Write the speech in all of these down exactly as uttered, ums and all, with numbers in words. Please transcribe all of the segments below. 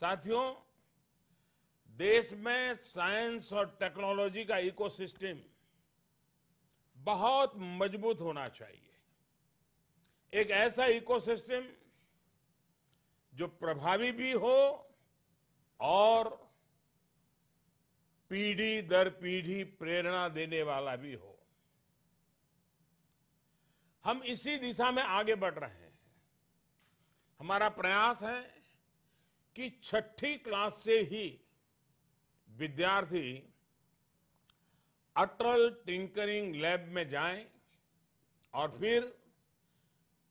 साथियों, देश में साइंस और टेक्नोलॉजी का इकोसिस्टम बहुत मजबूत होना चाहिए। एक ऐसा इकोसिस्टम जो प्रभावी भी हो और पीढ़ी दर पीढ़ी प्रेरणा देने वाला भी हो। हम इसी दिशा में आगे बढ़ रहे हैं। हमारा प्रयास है कि छठी क्लास से ही विद्यार्थी अटल टिंकरिंग लैब में जाएं और फिर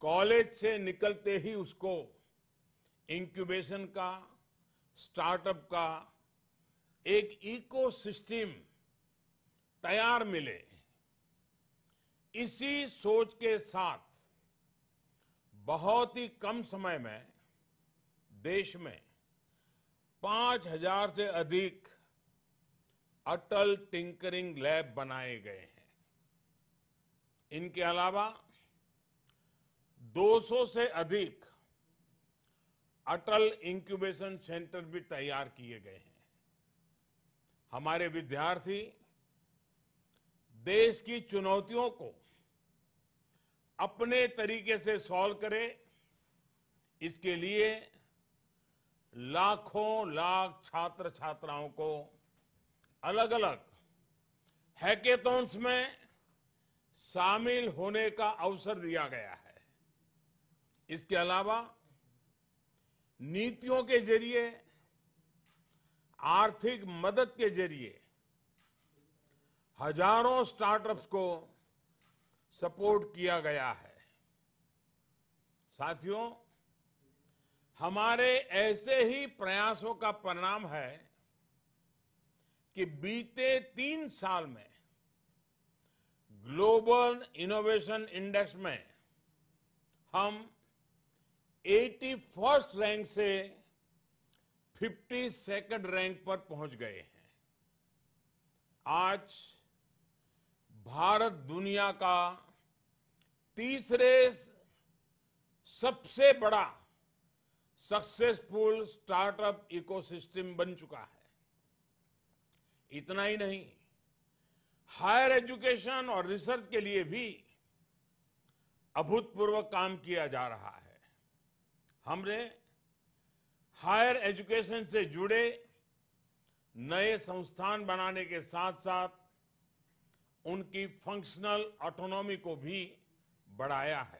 कॉलेज से निकलते ही उसको इंक्यूबेशन का, स्टार्टअप का एक इकोसिस्टम तैयार मिले। इसी सोच के साथ बहुत ही कम समय में देश में पांच हजार से अधिक अटल टिंकरिंग लैब बनाए गए हैं। इनके अलावा दो सौ से अधिक अटल इंक्यूबेशन सेंटर भी तैयार किए गए हैं। हमारे विद्यार्थी देश की चुनौतियों को अपने तरीके से सॉल्व करें, इसके लिए लाखों लाख छात्र छात्राओं को अलग अलग हैकेथॉन्स में शामिल होने का अवसर दिया गया है। इसके अलावा नीतियों के जरिए, आर्थिक मदद के जरिए हजारों स्टार्टअप्स को सपोर्ट किया गया है। साथियों, हमारे ऐसे ही प्रयासों का परिणाम है कि बीते तीन साल में ग्लोबल इनोवेशन इंडेक्स में हम इक्यासीवें रैंक से बावन रैंक पर पहुंच गए हैं। आज भारत दुनिया का तीसरे सबसे बड़ा सक्सेसफुल स्टार्टअप इकोसिस्टम बन चुका है। इतना ही नहीं, हायर एजुकेशन और रिसर्च के लिए भी अभूतपूर्व काम किया जा रहा है। हमने हायर एजुकेशन से जुड़े नए संस्थान बनाने के साथ साथ उनकी फंक्शनल ऑटोनॉमी को भी बढ़ाया है।